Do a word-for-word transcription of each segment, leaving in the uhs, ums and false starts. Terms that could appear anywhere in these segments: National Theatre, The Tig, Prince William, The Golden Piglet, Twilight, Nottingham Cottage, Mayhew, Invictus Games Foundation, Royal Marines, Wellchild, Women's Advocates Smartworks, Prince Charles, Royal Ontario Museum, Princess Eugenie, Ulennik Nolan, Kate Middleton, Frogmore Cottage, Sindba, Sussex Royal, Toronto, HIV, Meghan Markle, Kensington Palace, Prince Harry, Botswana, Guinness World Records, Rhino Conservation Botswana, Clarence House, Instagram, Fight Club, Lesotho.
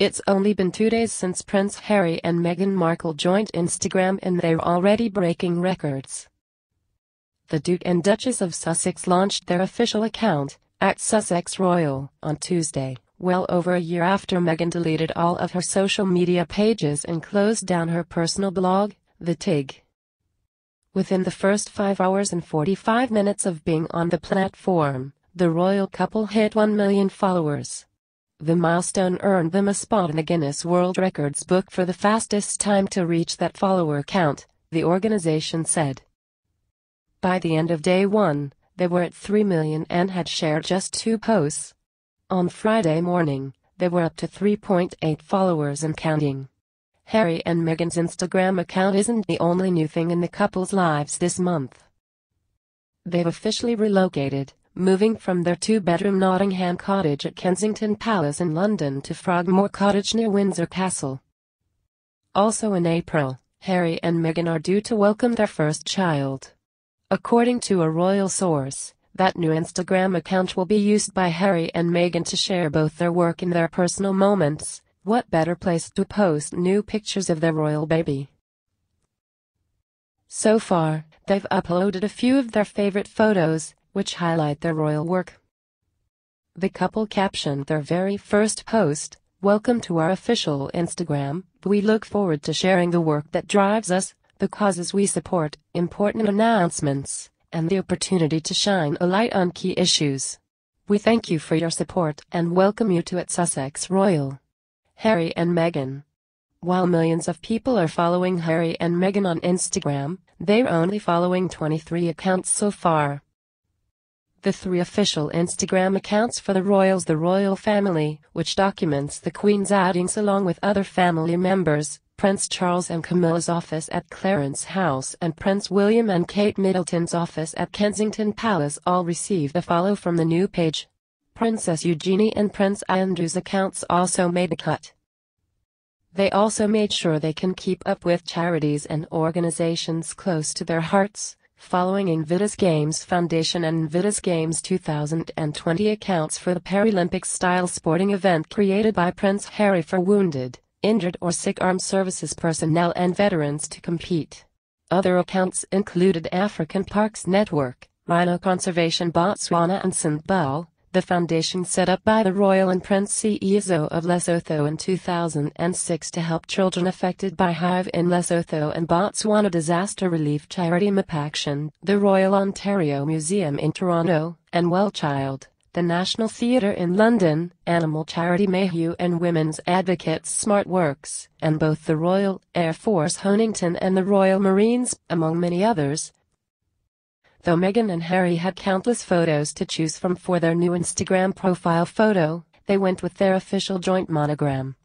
It's only been two days since Prince Harry and Meghan Markle joined Instagram and they're already breaking records. The Duke and Duchess of Sussex launched their official account, at Sussex Royal, on Tuesday, well over a year after Meghan deleted all of her social media pages and closed down her personal blog, The Tig. Within the first five hours and forty-five minutes of being on the platform, the royal couple hit one million followers. The milestone earned them a spot in the Guinness World Records book for the fastest time to reach that follower count, the organization said. By the end of day one, they were at three million and had shared just two posts. On Friday morning, they were up to three point eight followers and counting. Harry and Meghan's Instagram account isn't the only new thing in the couple's lives this month. They've officially relocated, moving from their two-bedroom Nottingham Cottage at Kensington Palace in London to Frogmore Cottage near Windsor Castle. Also in April, Harry and Meghan are due to welcome their first child. According to a royal source, that new Instagram account will be used by Harry and Meghan to share both their work and their personal moments. What better place to post new pictures of their royal baby? So far, they've uploaded a few of their favorite photos, which highlight their royal work. The couple captioned their very first post, "Welcome to our official Instagram. We look forward to sharing the work that drives us, the causes we support, important announcements, and the opportunity to shine a light on key issues. We thank you for your support and welcome you to at Sussex Royal. Harry and Meghan." While millions of people are following Harry and Meghan on Instagram, they're only following twenty-three accounts so far. The three official Instagram accounts for the royals: the royal family, which documents the Queen's outings along with other family members, Prince Charles and Camilla's office at Clarence House and Prince William and Kate Middleton's office at Kensington Palace, all received a follow from the new page. Princess Eugenie and Prince Andrew's accounts also made a cut. They also made sure they can keep up with charities and organizations close to their hearts, following Invictus Games Foundation and Invictus Games two thousand twenty accounts for the Paralympic-style sporting event created by Prince Harry for wounded, injured or sick armed services personnel and veterans to compete. Other accounts included African Parks Network, Rhino Conservation Botswana and Sindba, the foundation set up by the royal and Princess Seeiso of Lesotho in two thousand six to help children affected by H I V in Lesotho and Botswana, disaster relief charity Mapaction, the Royal Ontario Museum in Toronto, and Wellchild, the National Theatre in London, animal charity Mayhew and Women's Advocates Smartworks, and both the Royal Air Force Honington and the Royal Marines, among many others. Though Meghan and Harry had countless photos to choose from for their new Instagram profile photo, they went with their official joint monogram.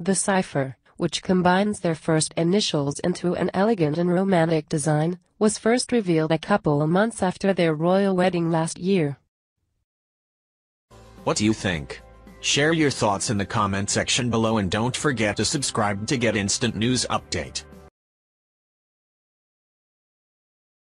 The cipher, which combines their first initials into an elegant and romantic design, was first revealed a couple of months after their royal wedding last year. What do you think? Share your thoughts in the comment section below and don't forget to subscribe to get instant news update.